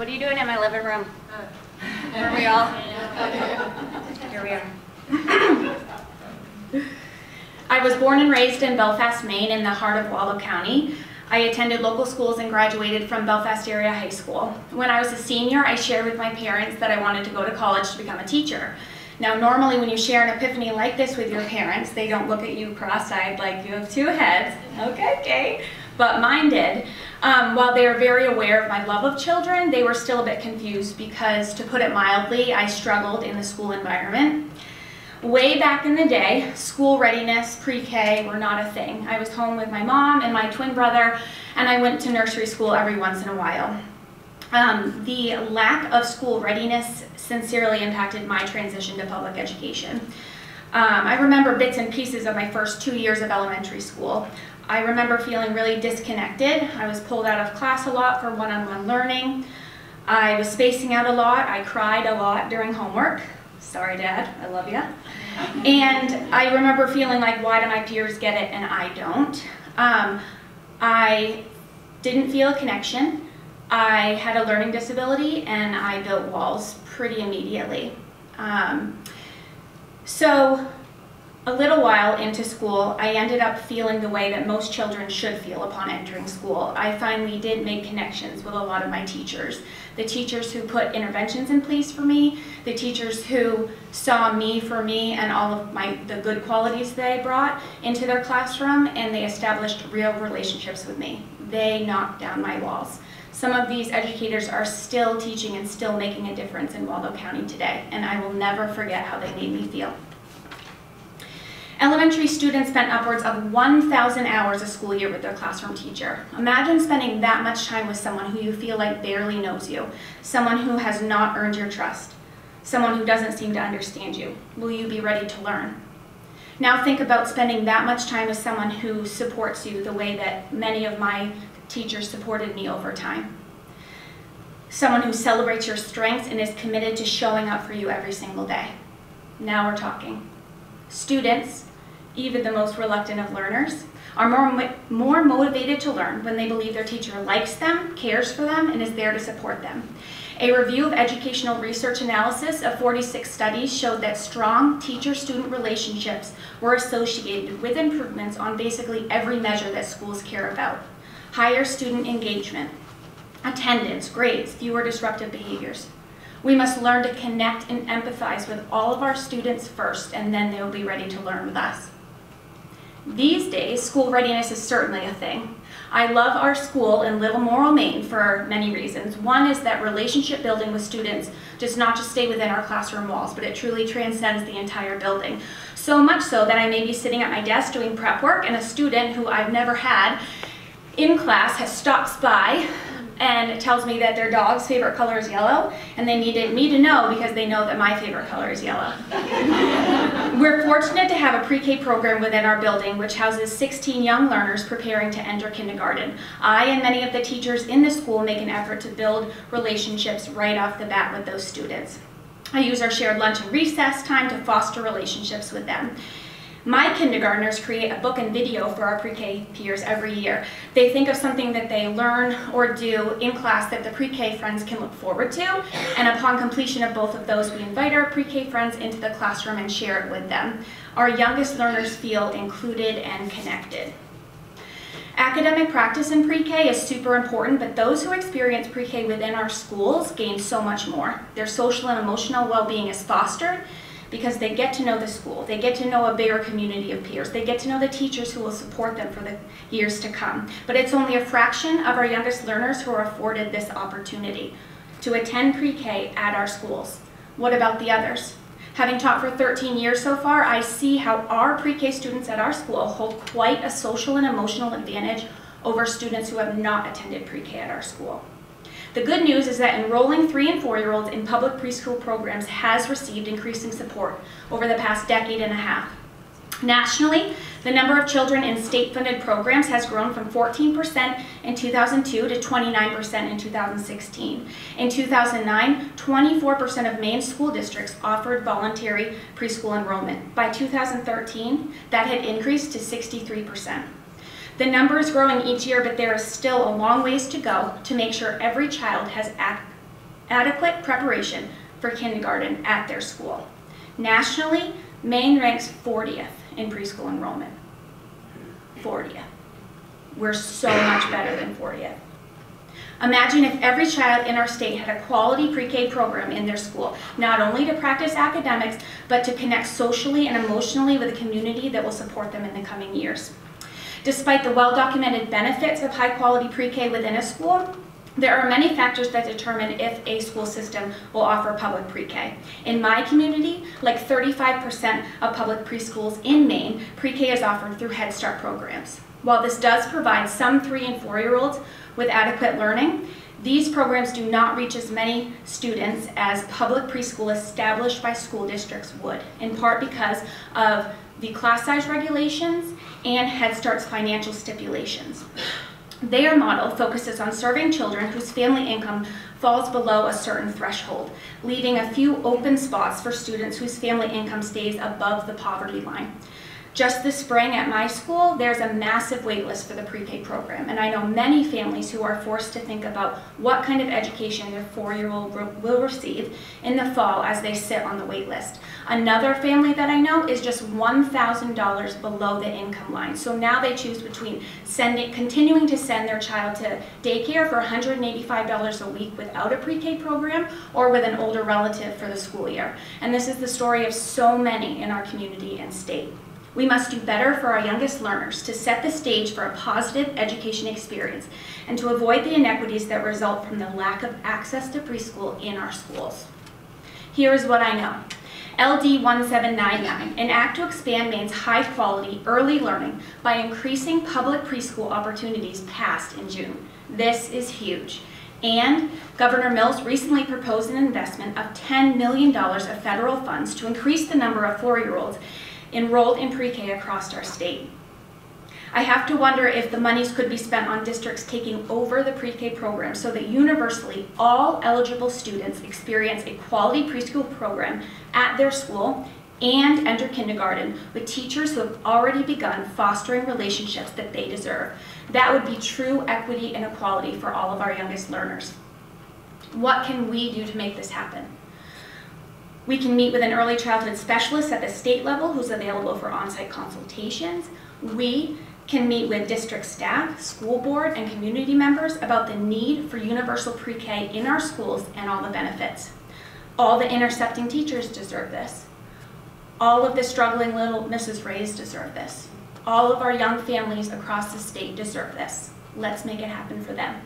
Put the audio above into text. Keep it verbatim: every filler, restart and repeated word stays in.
What are you doing in my living room? Here we all. Here we are. I was born and raised in Belfast, Maine, in the heart of Waldo County. I attended local schools and graduated from Belfast Area High School. When I was a senior, I shared with my parents that I wanted to go to college to become a teacher. Now, normally when you share an epiphany like this with your parents, they don't look at you cross-eyed like you have two heads. Okay, okay. But mine did. Um, while they were very aware of my love of children, they were still a bit confused because, to put it mildly, I struggled in the school environment. Way back in the day, school readiness, pre-K, were not a thing. I was home with my mom and my twin brother, and I went to nursery school every once in a while. Um, the lack of school readiness sincerely impacted my transition to public education. Um, I remember bits and pieces of my first two years of elementary school. I remember feeling really disconnected. I was pulled out of class a lot for one-on-one learning. I was spacing out a lot. I cried a lot during homework. Sorry, Dad, I love you. And I remember feeling like, why do my peers get it and I don't? Um, I didn't feel a connection. I had a learning disability and I built walls pretty immediately. Um, so a little while into school, I ended up feeling the way that most children should feel upon entering school. I finally did make connections with a lot of my teachers. The teachers who put interventions in place for me, the teachers who saw me for me and all of my the good qualities they brought into their classroom, and they established real relationships with me. They knocked down my walls. Some of these educators are still teaching and still making a difference in Waldo County today, and I will never forget how they made me feel. Elementary students spent upwards of one thousand hours a school year with their classroom teacher. Imagine spending that much time with someone who you feel like barely knows you, someone who has not earned your trust, someone who doesn't seem to understand you. Will you be ready to learn? Now think about spending that much time with someone who supports you the way that many of my teachers supported me over time. Someone who celebrates your strengths and is committed to showing up for you every single day. Now we're talking. Students, even the most reluctant of learners, are more, more motivated to learn when they believe their teacher likes them, cares for them, and is there to support them. A review of educational research analysis of forty-six studies showed that strong teacher-student relationships were associated with improvements on basically every measure that schools care about. Higher student engagement, attendance, grades, fewer disruptive behaviors. We must learn to connect and empathize with all of our students first, and then they'll be ready to learn with us. These days, school readiness is certainly a thing. I love our school in Livermore, Maine for many reasons. One is that relationship building with students does not just stay within our classroom walls, but it truly transcends the entire building. So much so that I may be sitting at my desk doing prep work, and a student who I've never had in class has stops by and tells me that their dog's favorite color is yellow, and they needed me to know because they know that my favorite color is yellow. We're fortunate to have a pre-K program within our building which houses sixteen young learners preparing to enter kindergarten. I and many of the teachers in the school make an effort to build relationships right off the bat with those students. I use our shared lunch and recess time to foster relationships with them. My kindergartners create a book and video for our pre-K peers every year. They think of something that they learn or do in class that the pre-K friends can look forward to, and upon completion of both of those, we invite our pre-K friends into the classroom and share it with them. Our youngest learners feel included and connected. Academic practice in pre-K is super important, but those who experience pre-K within our schools gain so much more. Their social and emotional well-being is fostered, because they get to know the school, they get to know a bigger community of peers, they get to know the teachers who will support them for the years to come. But it's only a fraction of our youngest learners who are afforded this opportunity to attend pre-K at our schools. What about the others? Having taught for thirteen years so far, I see how our pre-K students at our school hold quite a social and emotional advantage over students who have not attended pre-K at our school. The good news is that enrolling three and four-year-olds in public preschool programs has received increasing support over the past decade and a half. Nationally, the number of children in state-funded programs has grown from fourteen percent in two thousand two to twenty-nine percent in two thousand sixteen. In two thousand nine, twenty-four percent of Maine school districts offered voluntary preschool enrollment. By two thousand thirteen, that had increased to sixty-three percent. The number is growing each year, but there is still a long ways to go to make sure every child has ac adequate preparation for kindergarten at their school. Nationally, Maine ranks fortieth in preschool enrollment. fortieth. We're so much better than fortieth. Imagine if every child in our state had a quality pre-K program in their school, not only to practice academics, but to connect socially and emotionally with a community that will support them in the coming years. Despite the well-documented benefits of high-quality pre-K within a school, there are many factors that determine if a school system will offer public pre-K. In my community, like thirty-five percent of public preschools in Maine, pre-K is offered through Head Start programs. While this does provide some three and four-year-olds with adequate learning, these programs do not reach as many students as public preschool established by school districts would, in part because of the class size regulations and Head Start's financial stipulations. Their model focuses on serving children whose family income falls below a certain threshold, leaving a few open spots for students whose family income stays above the poverty line. Just this spring at my school, there's a massive wait list for the pre-K program, and I know many families who are forced to think about what kind of education their four-year-old re- will receive in the fall as they sit on the wait list. Another family that I know is just one thousand dollars below the income line, so now they choose between sending, continuing to send their child to daycare for one hundred eighty-five dollars a week without a pre-K program or with an older relative for the school year. And this is the story of so many in our community and state. We must do better for our youngest learners to set the stage for a positive education experience and to avoid the inequities that result from the lack of access to preschool in our schools. Here is what I know. L D one seven nine nine, an act to expand Maine's high-quality early learning by increasing public preschool opportunities, passed in June. This is huge. And Governor Mills recently proposed an investment of ten million dollars of federal funds to increase the number of four-year-olds enrolled in pre-K across our state. I have to wonder if the monies could be spent on districts taking over the pre-K program so that universally all eligible students experience a quality preschool program at their school and enter kindergarten with teachers who have already begun fostering relationships that they deserve. That would be true equity and equality for all of our youngest learners. What can we do to make this happen? We can meet with an early childhood specialist at the state level who's available for on-site consultations. We can meet with district staff, school board, and community members about the need for universal pre-K in our schools and all the benefits. All the intercepting teachers deserve this. All of the struggling little Missus Rays deserve this. All of our young families across the state deserve this. Let's make it happen for them.